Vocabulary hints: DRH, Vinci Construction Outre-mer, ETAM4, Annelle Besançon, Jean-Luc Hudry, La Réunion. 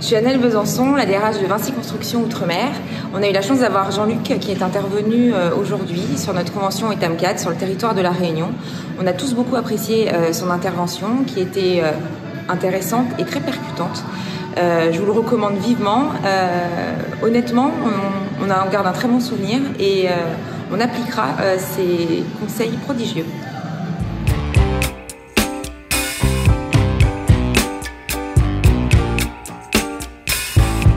Je suis Annelle Besançon, la DRH de Vinci Construction Outre-mer. On a eu la chance d'avoir Jean-Luc qui est intervenu aujourd'hui sur notre convention ETAM4 sur le territoire de La Réunion. On a tous beaucoup apprécié son intervention qui était intéressante et très percutante. Je vous le recommande vivement. Honnêtement, on garde un très bon souvenir et on appliquera ces conseils prodigieux.